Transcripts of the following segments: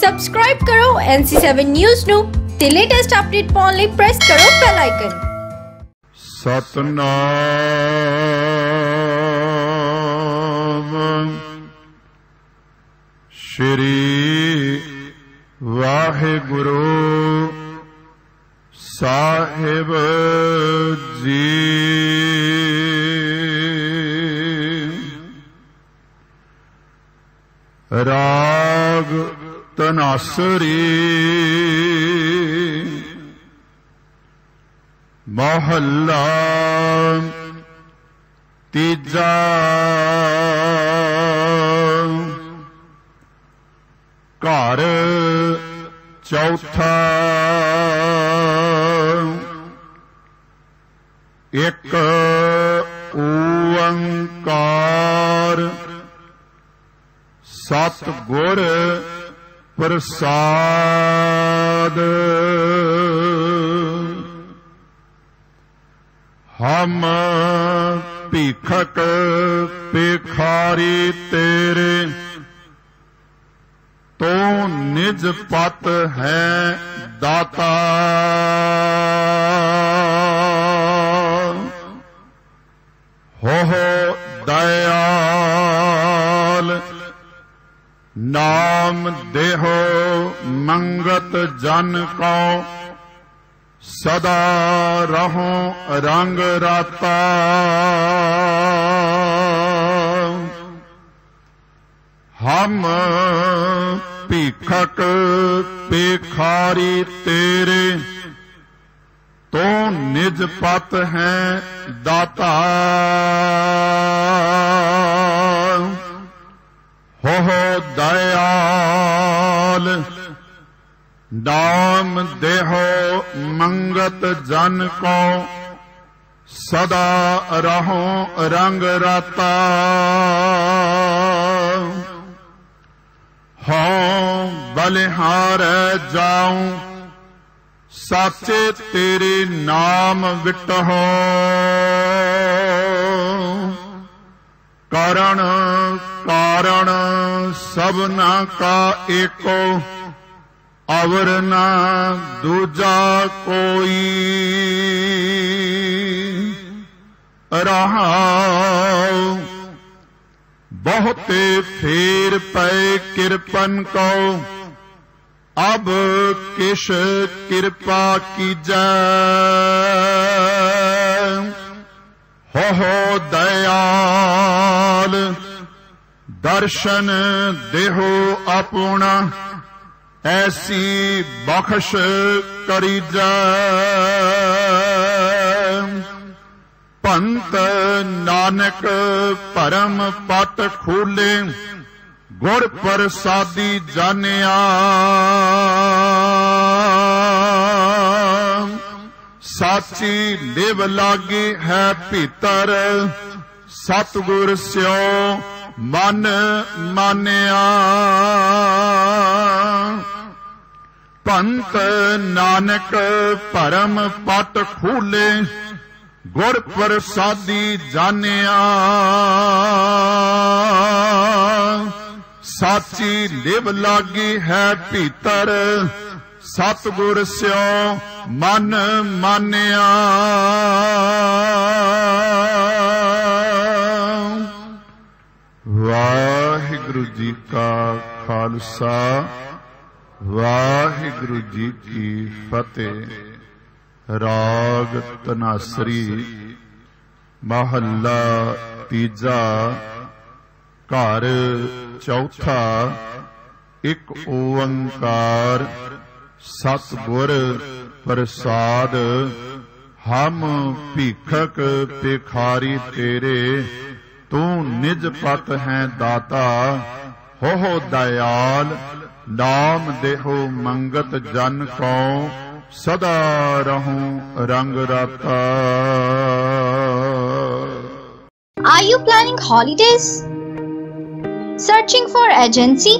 Subscribe करो NC7 news नु ते लेटेस्ट अपडेट पाउण लई प्रेस करो बेल आइकन। सतनाम श्री वाहिगुरु साहेब जी। राग तनासरी मोहल्ला तीजा। घर चौथा एक ओंकार सतगुर प्रसाद। हम भिखक भिखारी तेरे तो निज पत है दाता। हो दयाल नाम देहो मंगत जन को सदा रहो रंग राता। हम भिखक भिखारी तेरे तो निज पत है दाता। हो दयाल नाम देहो मंगत जन को सदा रहो रंग राता। बलिहार जाऊं साचे तेरे नाम विटहो। करण कारण सबना का एको अवर ना दूजा कोई। रहा बहुते फेर पय किरपन को अब किश कृपा की जाय। हो दयाल दर्शन देहो अपना ऐसी बख्श करी जाय। पंत नानक परम पट खोले गुर प्रसादी जानिया। साची लिव लागी है भीतर सतगुर स्यो मन मानिया। पंत नानक परम पट खोले गुर प्रसादी जानिया। साची लिव लागी है भीतर सतगुर स्यो मन मानिया। वाहिगुरु जी का खालसा वाहिगुरु जी की फतेह। राग तनासरी महला तीजा घर चौथा एक ओंकार सतगुर प्रसाद। हम भिखक भिखारी तेरे तू निज पत है दाता। हो दयाल नाम देहो मंगत जन को सदा रहूं रंग राता। Are you planning holidays? Searching for agency?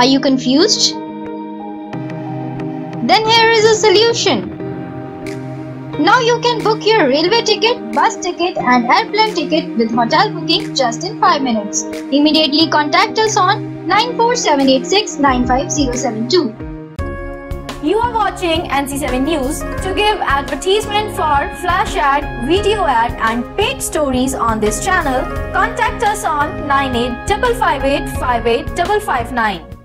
Are you confused? Then here is a solution. Now you can book your railway ticket, bus ticket and airplane ticket with hotel booking just in 5 minutes. Immediately contact us on 9478695072. You are watching NC7 News. To give advertisement for flash ad, video ad, and paid stories on this channel, contact us on 9855858559.